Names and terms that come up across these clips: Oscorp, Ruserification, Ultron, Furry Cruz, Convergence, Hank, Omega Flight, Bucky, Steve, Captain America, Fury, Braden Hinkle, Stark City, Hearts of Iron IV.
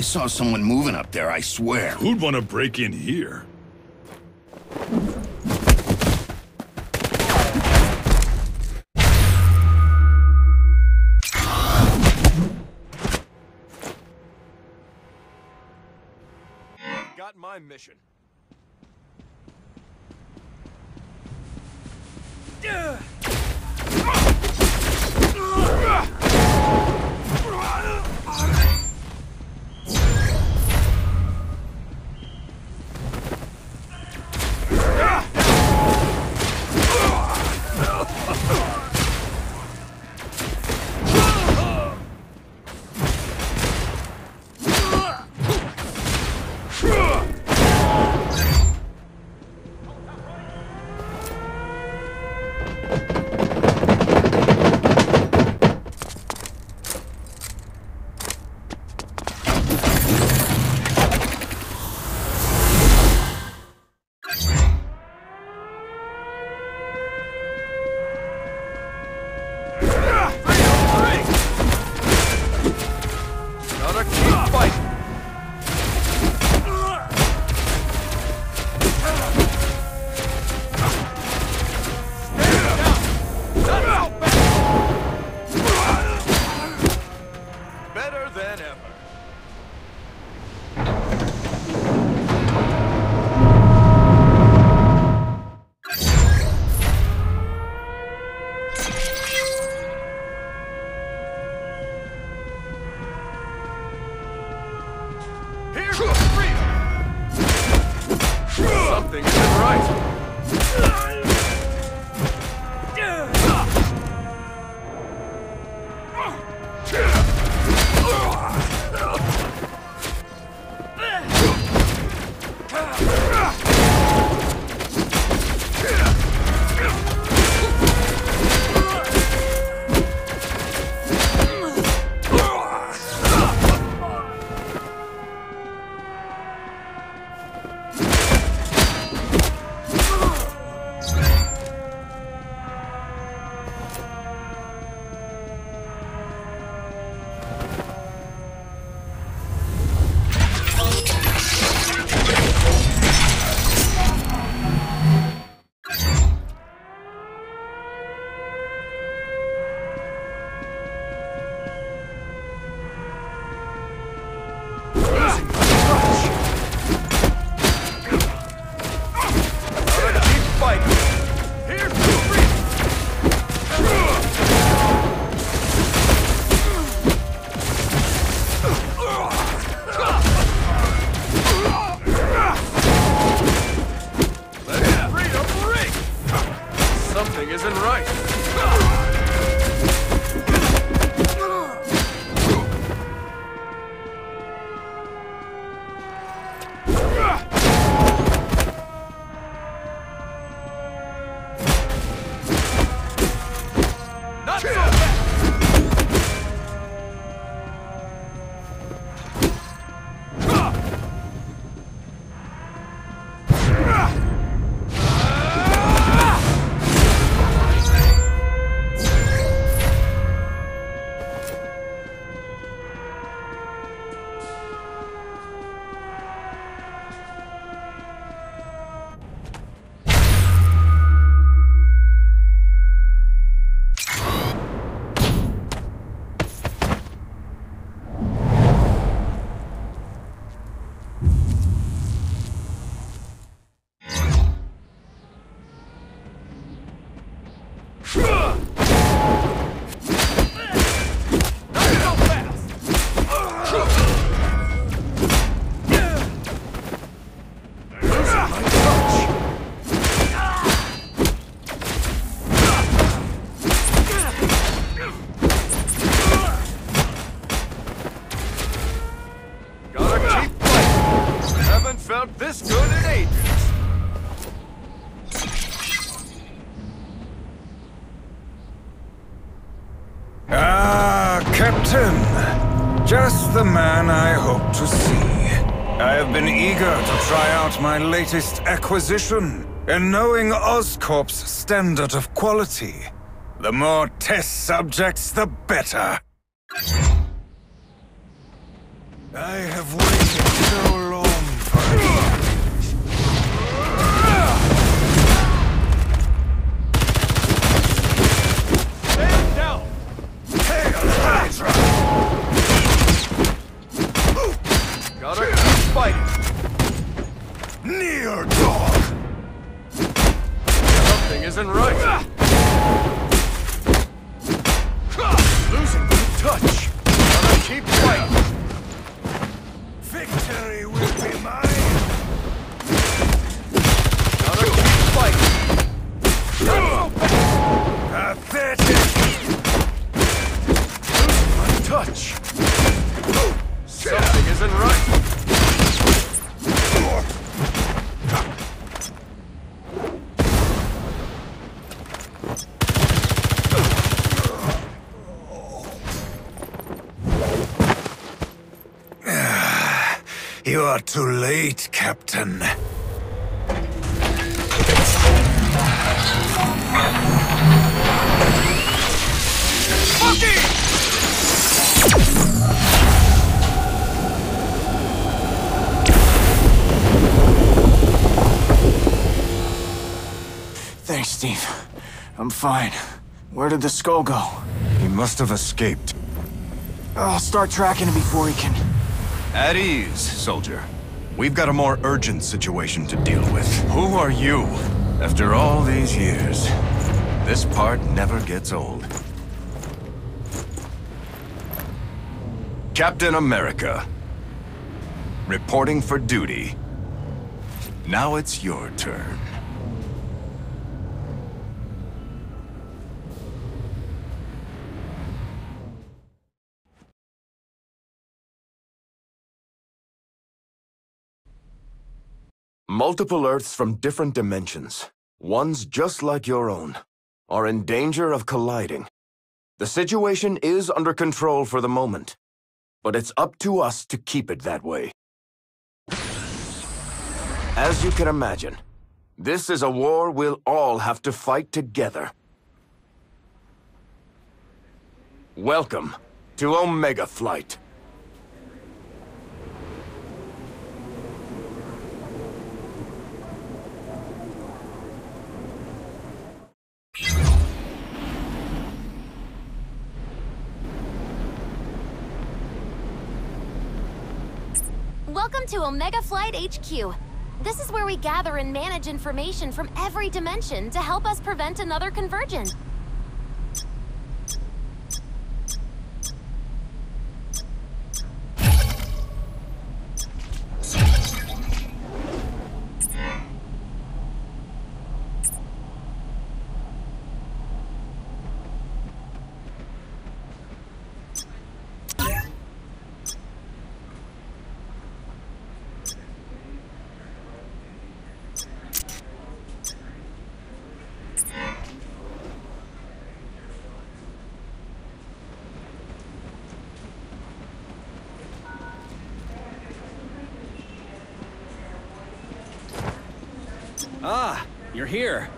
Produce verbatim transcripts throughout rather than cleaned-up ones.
I saw someone moving up there, I swear. Who'd want to break in here? Got my mission. Ugh! My latest acquisition, and knowing Oscorp's standard of quality, the more test subjects, the better. I have waited so long for you. Stand down! Take a laser! Gotta keep fighting! Near, dog! Something isn't right! Losing the touch! Gotta keep fighting! Victory will be mine! Another keep fighting! Pathetic! My touch! Something isn't right. You are too late, Captain. Bucky! Thanks, Steve. I'm fine. Where did the skull go? He must have escaped. I'll start tracking him before he can... At ease, soldier. We've got a more urgent situation to deal with. Who are you? After all these years, this part never gets old. Captain America, reporting for duty. Now it's your turn. Multiple Earths from different dimensions, ones just like your own, are in danger of colliding. The situation is under control for the moment, but it's up to us to keep it that way. As you can imagine, this is a war we'll all have to fight together. Welcome to Omega Flight. Welcome to Omega Flight H Q. This is where we gather and manage information from every dimension to help us prevent another convergence. Ah, you're here.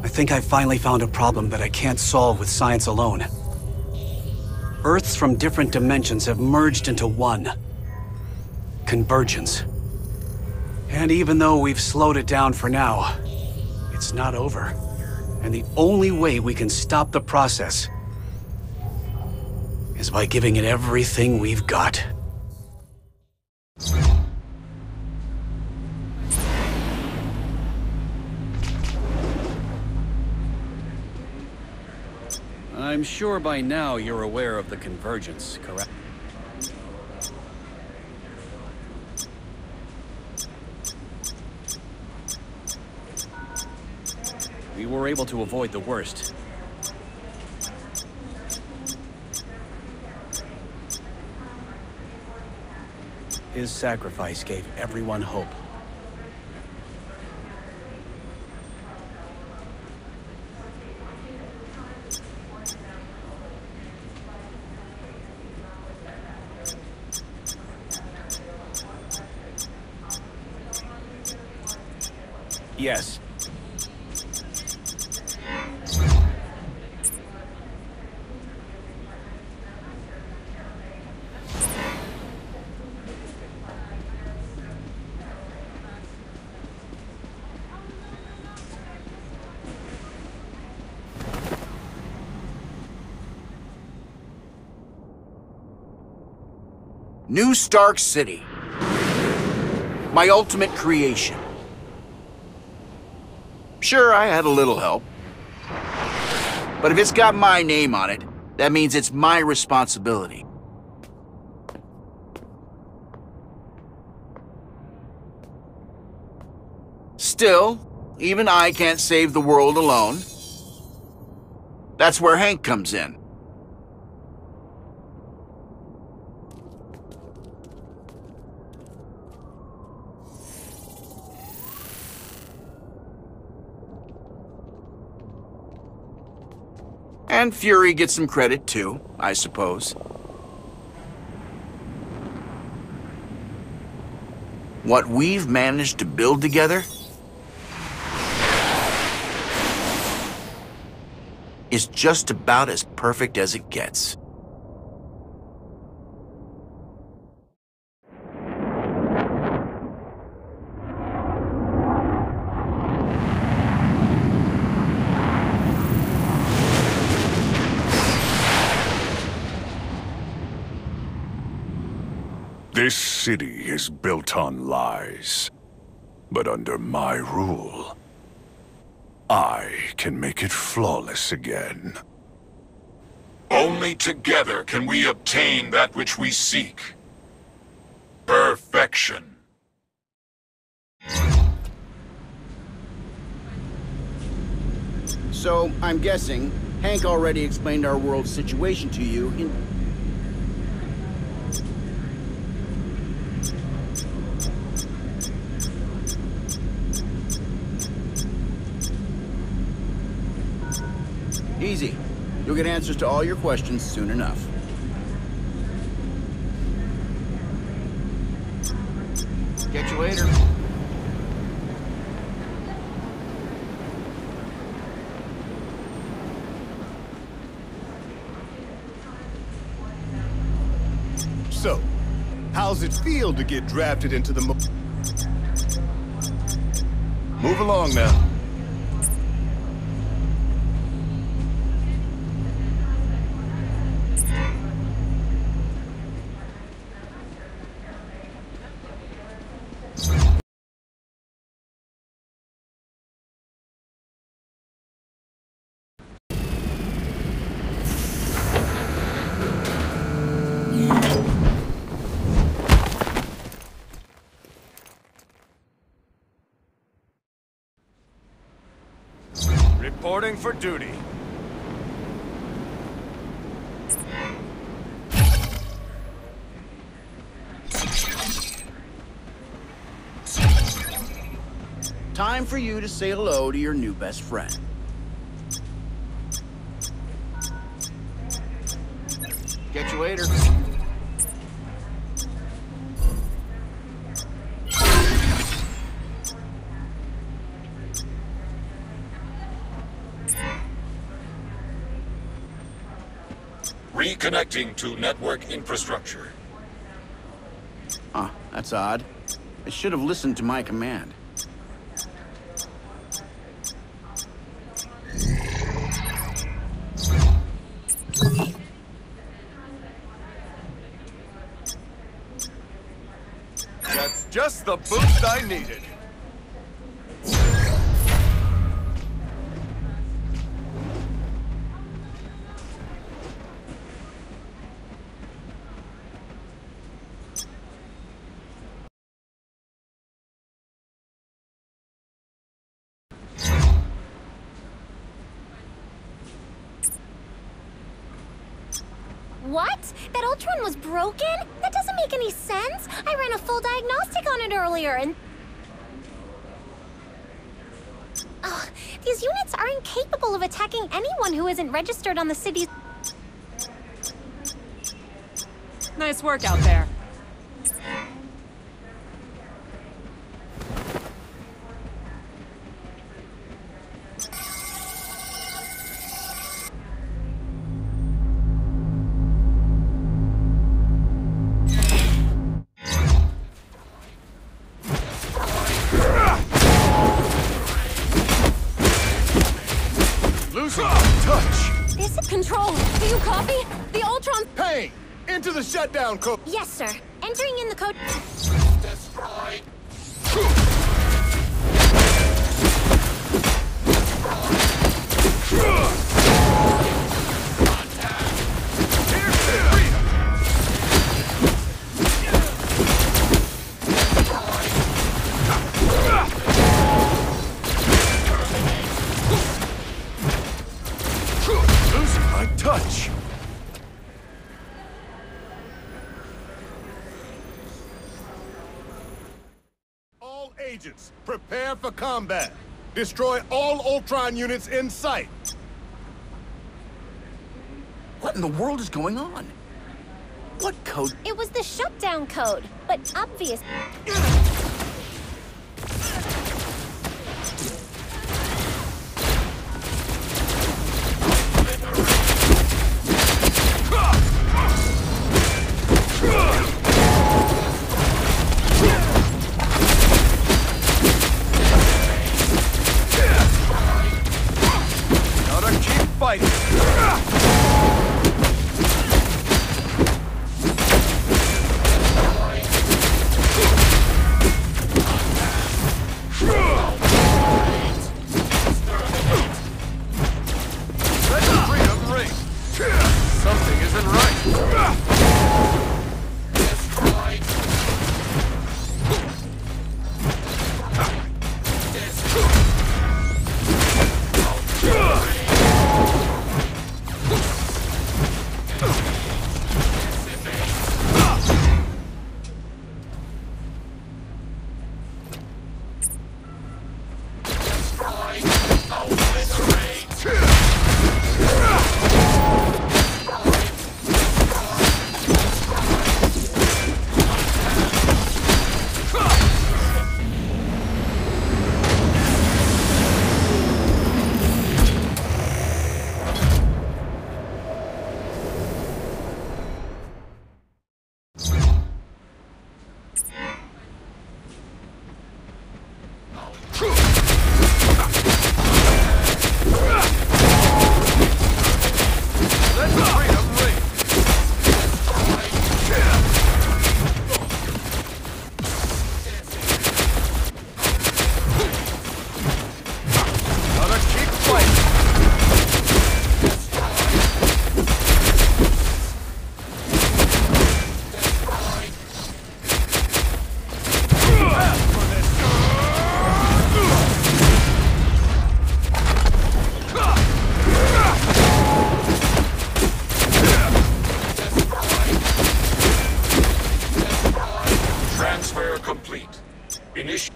I think I finally found a problem that I can't solve with science alone. Earths from different dimensions have merged into one. Convergence. And even though we've slowed it down for now, it's not over. And the only way we can stop the process is by giving it everything we've got. I'm sure by now you're aware of the convergence, correct? We were able to avoid the worst. His sacrifice gave everyone hope. Yes. New Stark City, my ultimate creation. Sure, I had a little help, but if it's got my name on it, that means it's my responsibility. Still, even I can't save the world alone. That's where Hank comes in. And Fury gets some credit too, I suppose. What we've managed to build together is just about as perfect as it gets. This city is built on lies, but under my rule, I can make it flawless again. Only together can we obtain that which we seek. Perfection. So, I'm guessing, Hank already explained our world's situation to you in... Easy. You'll get answers to all your questions soon enough. Catch you later. So, how's it feel to get drafted into the mo- Move along now. Reporting for duty. Time for you to say hello to your new best friend. Catch you later. Reconnecting to network infrastructure. Ah, that's odd. I should have listened to my command. That's just the boost I needed. What? That Ultron was broken? That doesn't make any sense. I ran a full diagnostic on it earlier and... Ugh, these units are incapable of attacking anyone who isn't registered on the city's... Nice work out there. Do you copy? The Ultron... Hey! Into the shutdown code! Yes, sir. Entering in the code... Destroy! Agents, prepare for combat. Destroy all Ultron units in sight. What in the world is going on? What code? It was the shutdown code, but obvious.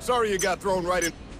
Sorry you got thrown right in.